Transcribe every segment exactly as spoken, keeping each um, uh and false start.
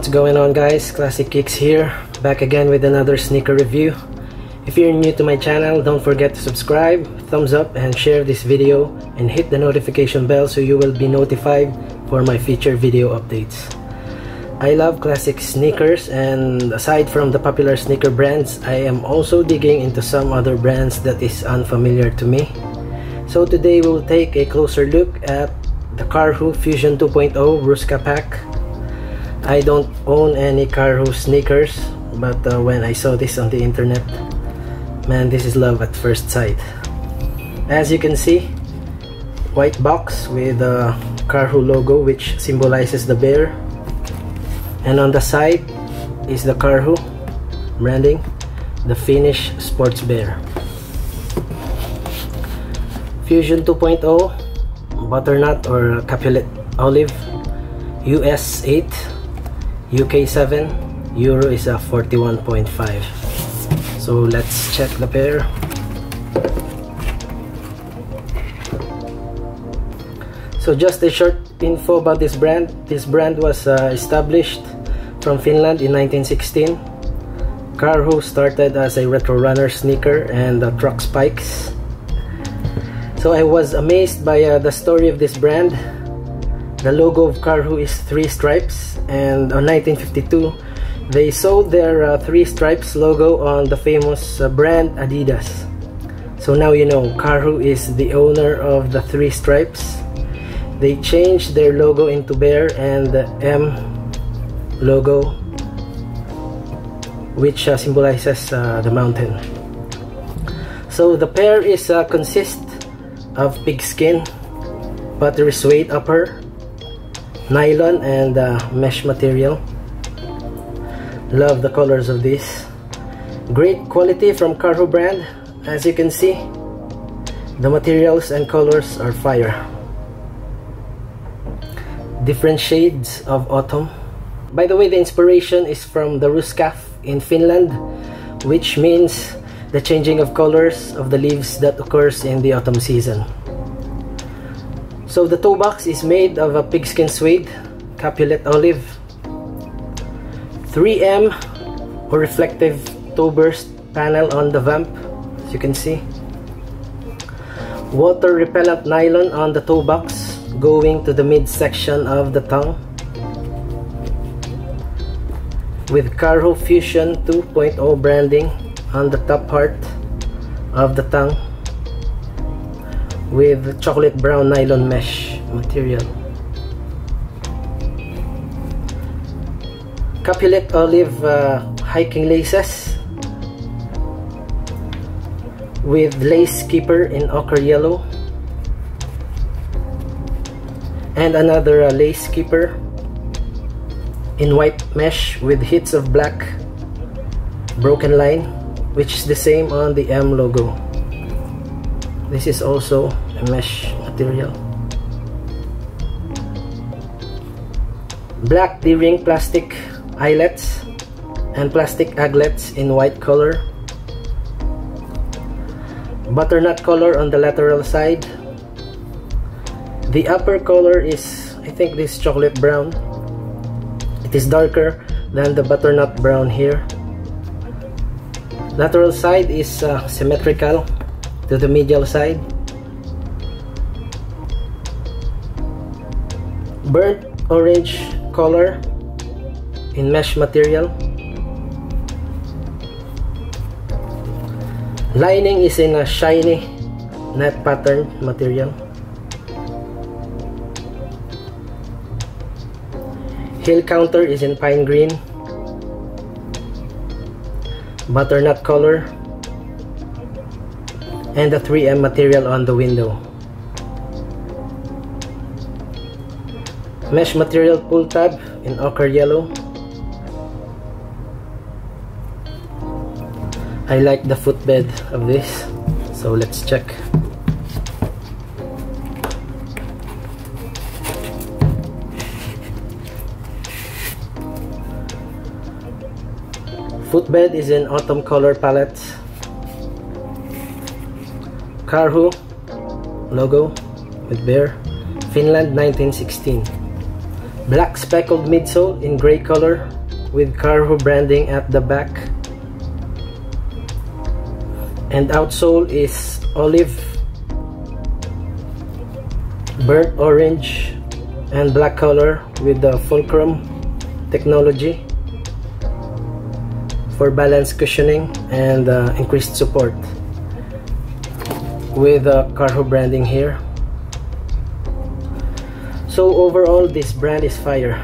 What's going on, guys? Classic Kicks here, back again with another sneaker review. If you're new to my channel, don't forget to subscribe, thumbs up and share this video, and hit the notification bell so you will be notified for my future video updates. I love classic sneakers, and aside from the popular sneaker brands, I am also digging into some other brands that is unfamiliar to me. So today we'll take a closer look at the Karhu Fusion two point oh Ruska pack. I don't own any Karhu sneakers, but uh, when I saw this on the internet, man, this is love at first sight. As you can see, white box with the Karhu logo, which symbolizes the bear, and on the side is the Karhu branding, the Finnish sports bear. Fusion two point oh, Butternut or Capulet Olive, U S eight, U K seven, Euro is a forty-one point five. So let's check the pair. So just a short info about this brand. This brand was uh, established from Finland in nineteen sixteen. Karhu started as a retro runner sneaker and uh, truck spikes. So I was amazed by uh, the story of this brand. The logo of Karhu is three stripes, and on nineteen fifty-two they sold their uh, three stripes logo on the famous uh, brand Adidas. So now you know Karhu is the owner of the three stripes. They changed their logo into bear and the M logo, which uh, symbolizes uh, the mountain. So the pair is uh, consists of pigskin, buttery suede upper, nylon and uh, mesh material. Love the colors of this. Great quality from Karhu brand. As you can see, the materials and colors are fire. Different shades of autumn. By the way, the inspiration is from the Ruska in Finland, which means the changing of colors of the leaves that occurs in the autumn season. So the toe box is made of a pigskin suede, Capulet Olive, three M or reflective toe burst panel on the vamp, as you can see. Water repellent nylon on the toe box going to the midsection of the tongue. With Karhu Fusion two point oh branding on the top part of the tongue, with chocolate brown nylon mesh material. Capulet Olive uh, hiking laces with lace keeper in ochre yellow, and another uh, lace keeper in white mesh with hits of black broken line, which is the same on the M logo. This is also a mesh material. Black D-ring plastic eyelets and plastic aglets in white color. Butternut color on the lateral side. The upper color is, I think, this chocolate brown. It is darker than the butternut brown here. Lateral side is uh, symmetrical to the medial side. Burnt orange color in mesh material. Lining is in a shiny net pattern material. Heel counter is in pine green. Butternut color. And the three M material on the window. Mesh material pull tab in ochre yellow. I like the footbed of this, so let's check. Footbed is in autumn color palette. Karhu logo with bear, Finland nineteen sixteen. Black speckled midsole in gray color with Karhu branding at the back. And outsole is olive, burnt orange, and black color with the fulcrum technology for balanced cushioning and uh, increased support, with the uh, Karhu branding here. So overall, this brand is fire.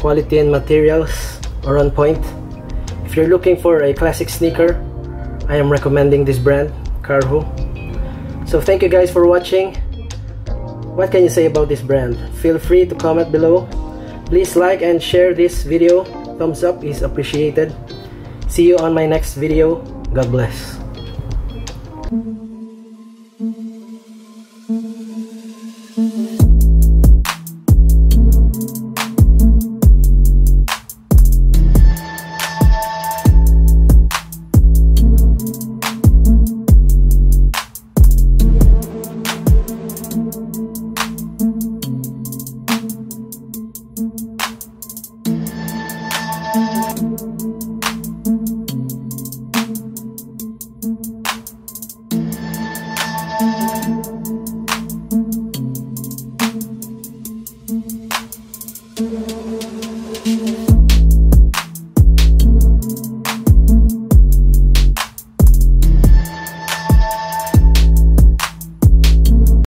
Quality and materials are on point. If you're looking for a classic sneaker, I am recommending this brand, Karhu. So thank you guys for watching. What can you say about this brand? Feel free to comment below. Please like and share this video. Thumbs up is appreciated. See you on my next video. God bless.